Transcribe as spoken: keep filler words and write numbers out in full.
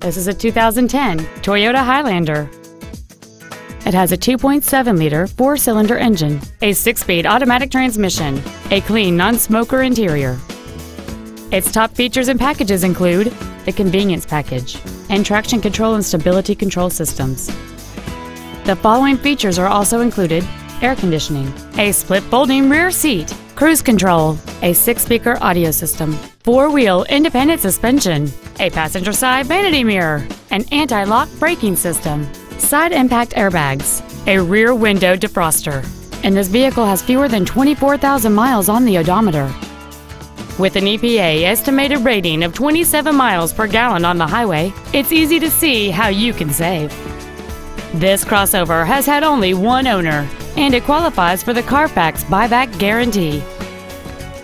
This is a two thousand ten Toyota Highlander. It has a two point seven liter four-cylinder engine, a six-speed automatic transmission, a clean non-smoker interior. Its top features and packages include the convenience package and traction control and stability control systems. The following features are also included: air conditioning, a split folding rear seat, cruise control, a six-speaker audio system, four-wheel independent suspension, a passenger side vanity mirror, an anti-lock braking system, side impact airbags, a rear window defroster, and this vehicle has fewer than twenty-four thousand miles on the odometer. With an E P A estimated rating of twenty-seven miles per gallon on the highway, it's easy to see how you can save. This crossover has had only one owner, and it qualifies for the Carfax buyback guarantee.